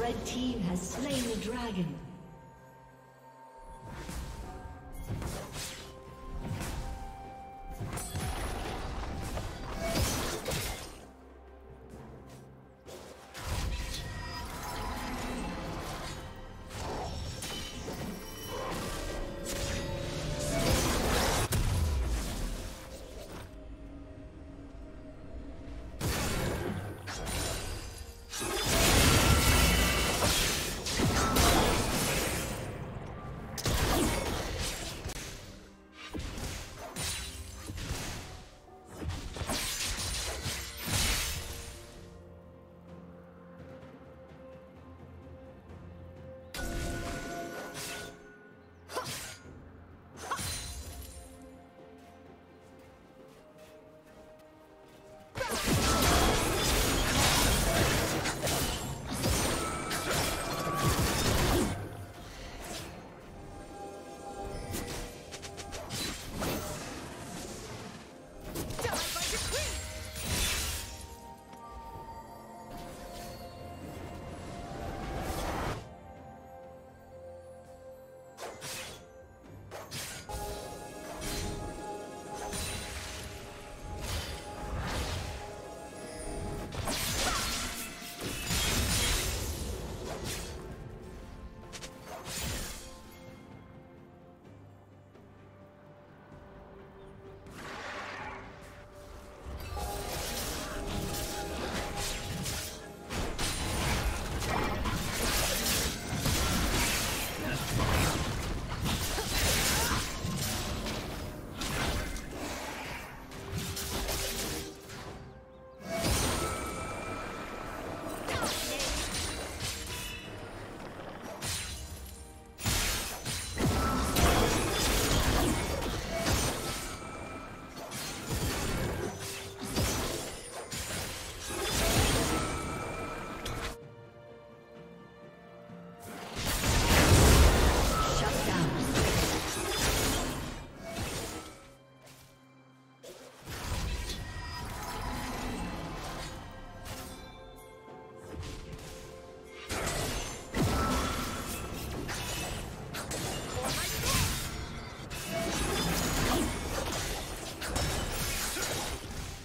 The team has slain the dragon.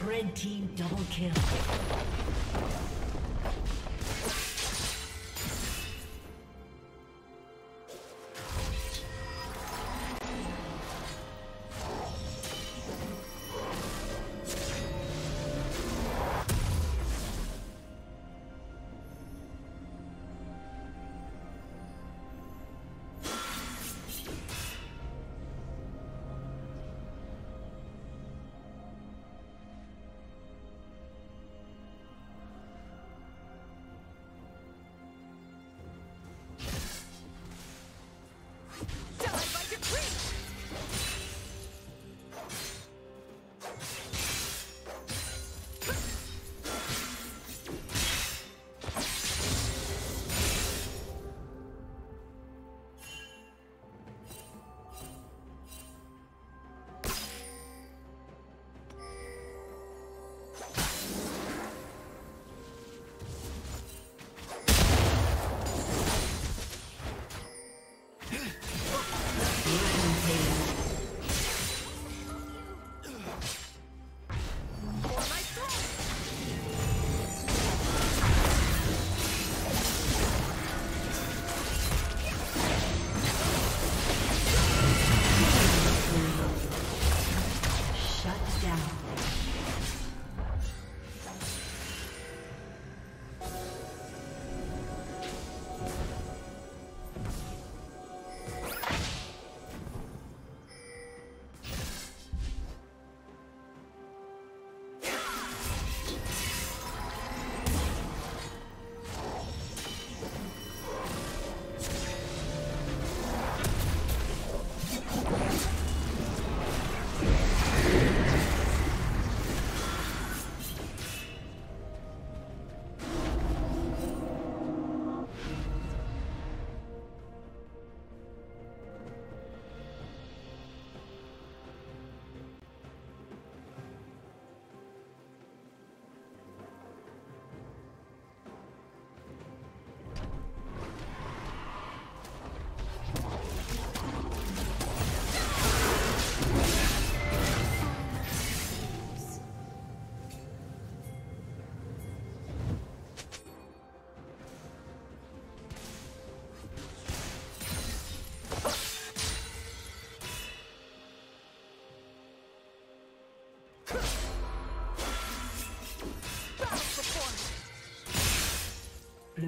Red team double kill.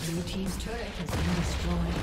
Blue team's turret has been destroyed.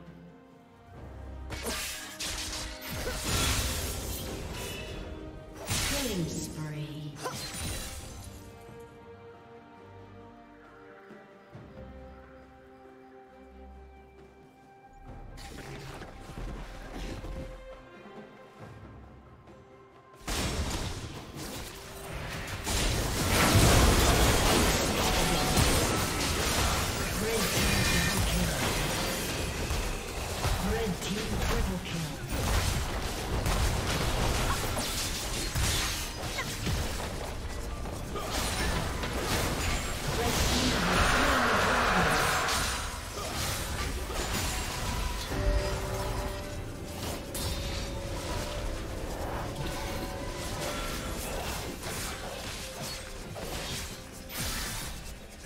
Killing spree.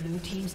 Blue team's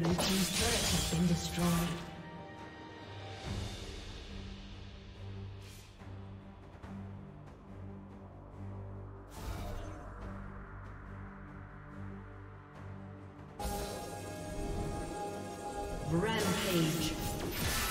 Blue team's turret has been destroyed. Rampage.